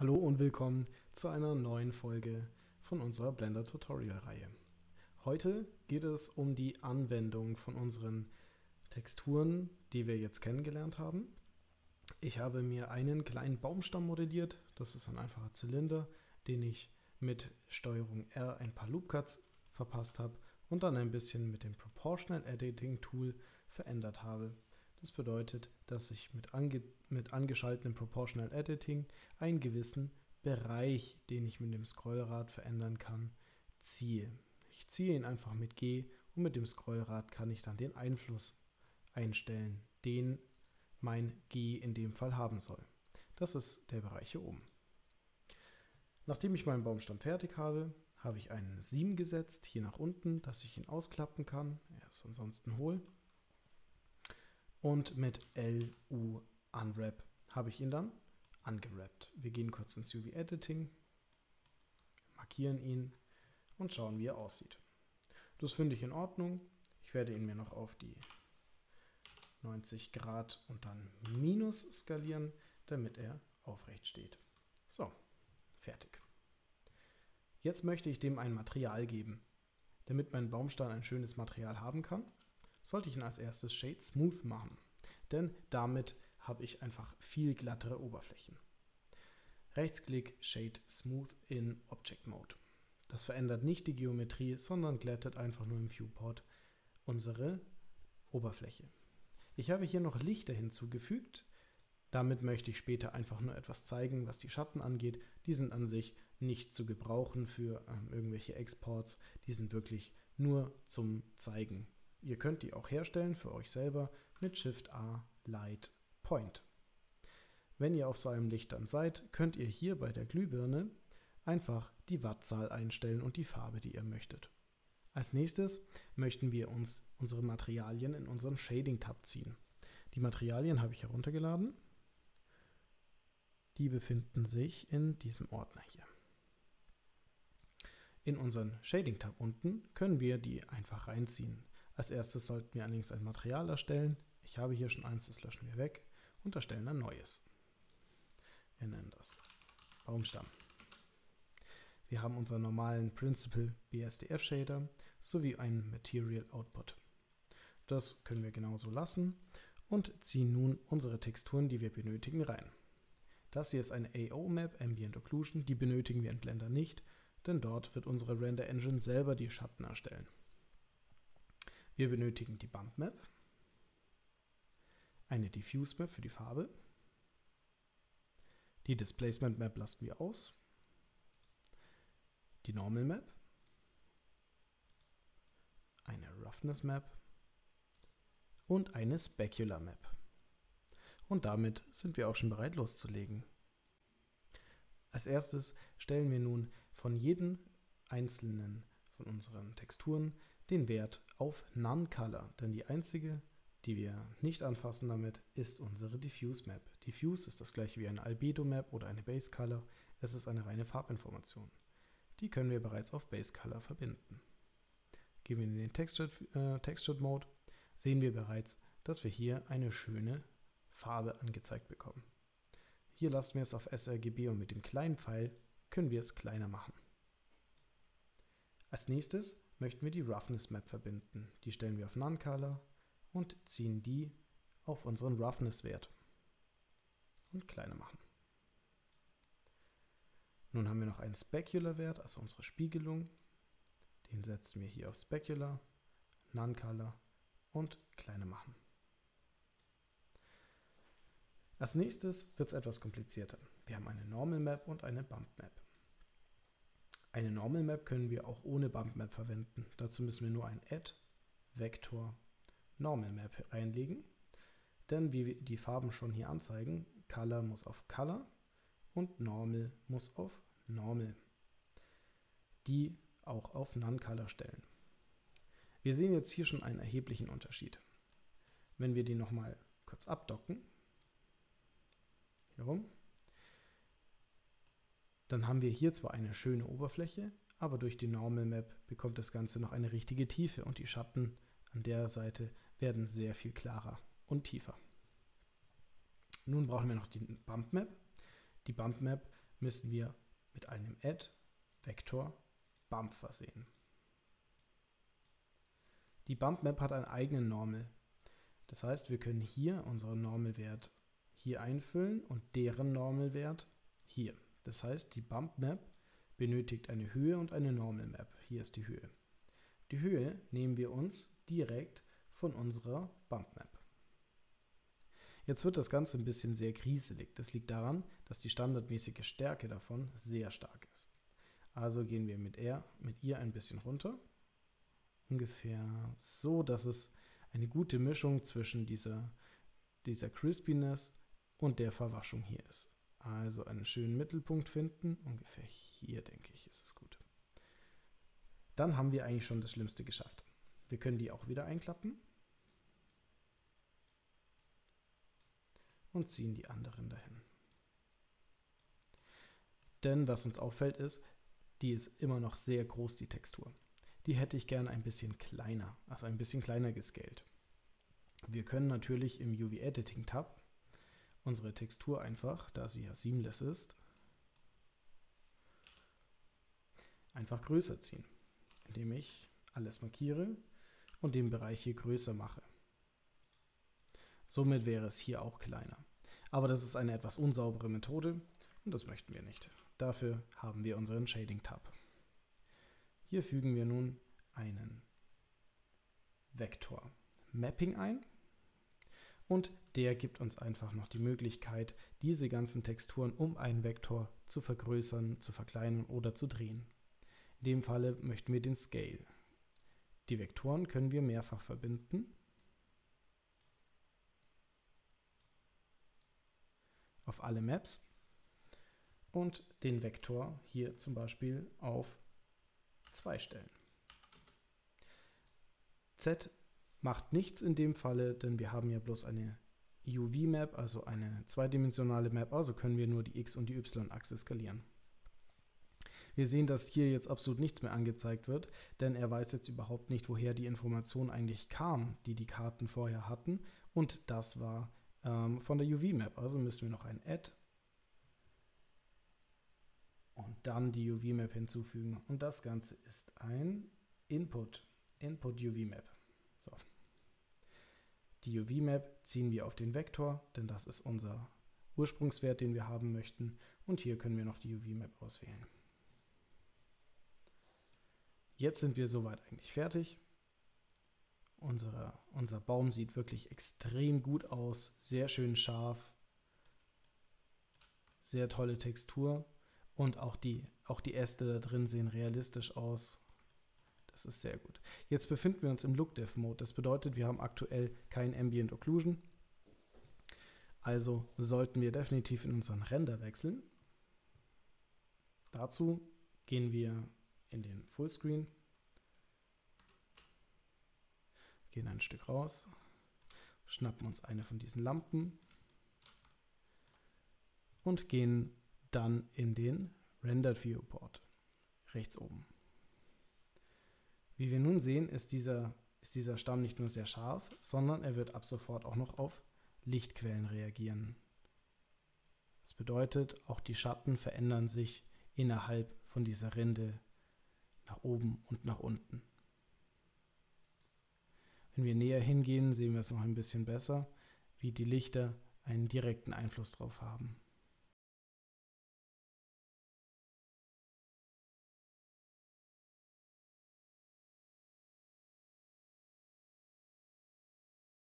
Hallo und willkommen zu einer neuen Folge von unserer Blender Tutorial Reihe. Heute geht es um die Anwendung von unseren Texturen, die wir jetzt kennengelernt haben. Ich habe mir einen kleinen Baumstamm modelliert, das ist ein einfacher Zylinder, den ich mit STRG R ein paar Loopcuts verpasst habe und dann ein bisschen mit dem Proportional Editing Tool verändert habe. Das bedeutet, dass ich mit angeschaltetem Proportional Editing einen gewissen Bereich, den ich mit dem Scrollrad verändern kann, ziehe. Ich ziehe ihn einfach mit G und mit dem Scrollrad kann ich dann den Einfluss einstellen, den mein G in dem Fall haben soll. Das ist der Bereich hier oben. Nachdem ich meinen Baumstamm fertig habe, habe ich einen Seam gesetzt, hier nach unten, dass ich ihn ausklappen kann. Er ist ansonsten hohl. Und mit LU Unwrap habe ich ihn dann angewrappt. Wir gehen kurz ins UV-Editing, markieren ihn und schauen, wie er aussieht. Das finde ich in Ordnung. Ich werde ihn mir noch auf die 90 Grad und dann minus skalieren, damit er aufrecht steht. So, fertig. Jetzt möchte ich dem ein Material geben. Damit mein Baumstamm ein schönes Material haben kann, sollte ich ihn als erstes Shade Smooth machen, denn damit habe ich einfach viel glattere Oberflächen. Rechtsklick Shade Smooth in Object Mode. Das verändert nicht die Geometrie, sondern glättet einfach nur im Viewport unsere Oberfläche. Ich habe hier noch Lichter hinzugefügt. Damit möchte ich später einfach nur etwas zeigen, was die Schatten angeht. Die sind an sich nicht zu gebrauchen für irgendwelche Exports. Die sind wirklich nur zum Zeigen. Ihr könnt die auch herstellen für euch selber mit Shift-A, Light, Point. Wenn ihr auf so einem Licht dann seid, könnt ihr hier bei der Glühbirne einfach die Wattzahl einstellen und die Farbe, die ihr möchtet. Als nächstes möchten wir uns unsere Materialien in unseren Shading-Tab ziehen. Die Materialien habe ich heruntergeladen. Die befinden sich in diesem Ordner hier. In unseren Shading-Tab unten können wir die einfach reinziehen. Als erstes sollten wir allerdings ein Material erstellen. Ich habe hier schon eins, das löschen wir weg und erstellen ein neues. Wir nennen das Baumstamm. Wir haben unseren normalen Principled BSDF Shader sowie einen Material Output. Das können wir genauso lassen und ziehen nun unsere Texturen, die wir benötigen, rein. Das hier ist eine AO-Map, Ambient Occlusion, die benötigen wir in Blender nicht, denn dort wird unsere Render Engine selber die Schatten erstellen. Wir benötigen die Bump-Map, eine Diffuse-Map für die Farbe, die Displacement-Map lassen wir aus, die Normal-Map, eine Roughness-Map und eine Specular-Map. Und damit sind wir auch schon bereit loszulegen. Als erstes stellen wir nun von jedem einzelnen von unseren Texturen den Wert auf None-Color, denn die einzige, die wir nicht anfassen damit, ist unsere Diffuse-Map. Diffuse ist das gleiche wie eine Albedo-Map oder eine Base Color, es ist eine reine Farbinformation. Die können wir bereits auf Base Color verbinden. Gehen wir in den Textured Mode, sehen wir bereits, dass wir hier eine schöne Farbe angezeigt bekommen. Hier lassen wir es auf sRGB und mit dem kleinen Pfeil können wir es kleiner machen. Als nächstes möchten wir die Roughness-Map verbinden. Die stellen wir auf None-Color und ziehen die auf unseren Roughness-Wert und kleiner machen. Nun haben wir noch einen Specular-Wert, also unsere Spiegelung. Den setzen wir hier auf Specular, None-Color und kleiner machen. Als nächstes wird es etwas komplizierter. Wir haben eine Normal-Map und eine Bump-Map. Eine Normal Map können wir auch ohne Bump Map verwenden. Dazu müssen wir nur ein Add Vektor Normal Map reinlegen. Denn wie wir die Farben schon hier anzeigen, Color muss auf Color und Normal muss auf Normal. Die auch auf None-Color stellen. Wir sehen jetzt hier schon einen erheblichen Unterschied. Wenn wir die nochmal kurz abdocken, hier rum, dann haben wir hier zwar eine schöne Oberfläche, aber durch die Normal Map bekommt das Ganze noch eine richtige Tiefe und die Schatten an der Seite werden sehr viel klarer und tiefer. Nun brauchen wir noch die Bump Map. Die Bump Map müssen wir mit einem Add Vektor Bump versehen. Die Bump-Map hat einen eigenen Normal. Das heißt, wir können hier unseren Normalwert hier einfüllen und deren Normalwert hier. Das heißt, die Bump-Map benötigt eine Höhe und eine Normal-Map. Hier ist die Höhe. Die Höhe nehmen wir uns direkt von unserer Bump-Map. Jetzt wird das Ganze ein bisschen sehr grieselig. Das liegt daran, dass die standardmäßige Stärke davon sehr stark ist. Also gehen wir mit ihr ein bisschen runter. Ungefähr so, dass es eine gute Mischung zwischen dieser Crispiness und der Verwaschung hier ist. Also einen schönen Mittelpunkt finden. Ungefähr hier, denke ich, ist es gut. Dann haben wir eigentlich schon das Schlimmste geschafft. Wir können die auch wieder einklappen. Und ziehen die anderen dahin. Denn was uns auffällt ist, die ist immer noch sehr groß, die Textur. Die hätte ich gern ein bisschen kleiner, also ein bisschen kleiner gescaled. Wir können natürlich im UV-Editing-Tab unsere Textur einfach, da sie ja seamless ist, einfach größer ziehen, indem ich alles markiere und den Bereich hier größer mache. Somit wäre es hier auch kleiner. Aber das ist eine etwas unsaubere Methode und das möchten wir nicht. Dafür haben wir unseren Shading-Tab. Hier fügen wir nun einen Vektor-Mapping ein und der gibt uns einfach noch die Möglichkeit, diese ganzen Texturen um einen Vektor zu vergrößern, zu verkleinern oder zu drehen. In dem Falle möchten wir den Scale. Die Vektoren können wir mehrfach verbinden. Auf alle Maps und den Vektor hier zum Beispiel auf 2 stellen. Z macht nichts in dem Falle, denn wir haben ja bloß eine UV-Map, also eine zweidimensionale Map, also können wir nur die X- und die Y-Achse skalieren. Wir sehen, dass hier jetzt absolut nichts mehr angezeigt wird, denn er weiß jetzt überhaupt nicht, woher die Information eigentlich kam, die die Karten vorher hatten, und das war von der UV-Map, also müssen wir noch ein Add und dann die UV-Map hinzufügen. Und das Ganze ist ein Input UV-Map. So. Die UV-Map ziehen wir auf den Vektor, denn das ist unser Ursprungswert, den wir haben möchten. Und hier können wir noch die UV-Map auswählen. Jetzt sind wir soweit eigentlich fertig. Unser Baum sieht wirklich extrem gut aus, sehr schön scharf, sehr tolle Textur und auch die Äste da drin sehen realistisch aus. Das ist sehr gut. Jetzt befinden wir uns im LookDev Mode. Das bedeutet, wir haben aktuell kein Ambient Occlusion. Also sollten wir definitiv in unseren Render wechseln. Dazu gehen wir in den Fullscreen. Gehen ein Stück raus, schnappen uns eine von diesen Lampen und gehen dann in den Rendered Viewport, rechts oben. Wie wir nun sehen, ist dieser Stamm nicht nur sehr scharf, sondern er wird ab sofort auch noch auf Lichtquellen reagieren. Das bedeutet, auch die Schatten verändern sich innerhalb von dieser Rinde nach oben und nach unten. Wenn wir näher hingehen, sehen wir es noch ein bisschen besser, wie die Lichter einen direkten Einfluss drauf haben.